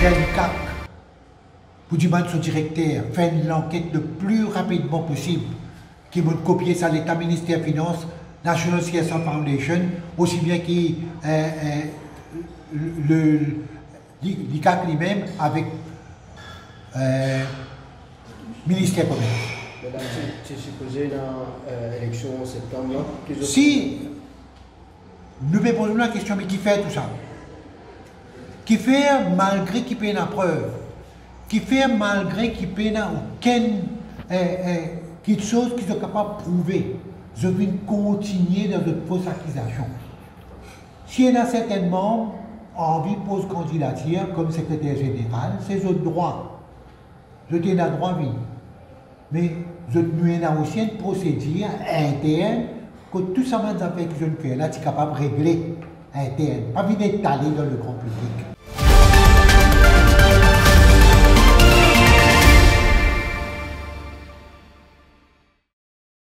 sujet du CAC pour demander son directeur faire l'enquête le plus rapidement possible qui m'a copié ça l'État ministère Finances, National CSF Foundation, aussi bien que le CAC lui-même avec ministère commerce. Madame, c'est supposé dans l'élection en septembre, non? Si nous me posons la question, mais qui fait tout ça? Qui fait malgré qu'il paie la preuve? Qui fait malgré qu'il paie aucune chose qu'ils sont capables de prouver? Je vais continuer dans de fausses accusations. Si il y en a certainement envie de poser candidature comme secrétaire général, c'est votre droit. Je tiens la droit vie. Mais je nous a aussi une procédure interne que tout ça, que je ne fais là, tu es capable de régler interne. Pas vite d'étaler dans le grand public.